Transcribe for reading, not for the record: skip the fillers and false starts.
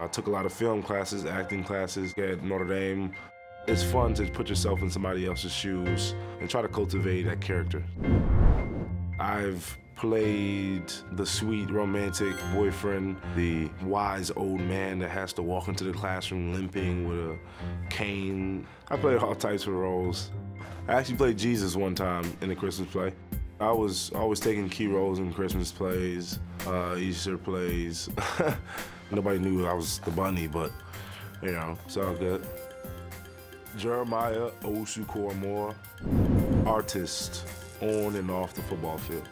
I took a lot of film classes, acting classes at Notre Dame. It's fun to put yourself in somebody else's shoes and try to cultivate that character. I've played the sweet, romantic boyfriend, the wise old man that has to walk into the classroom limping with a cane. I played all types of roles. I actually played Jesus one time in a Christmas play. I was always taking key roles in Christmas plays, Easter plays. Nobody knew I was the bunny, but you know, it's all good. Jeremiah Owusu-Koramoah, artist on and off the football field.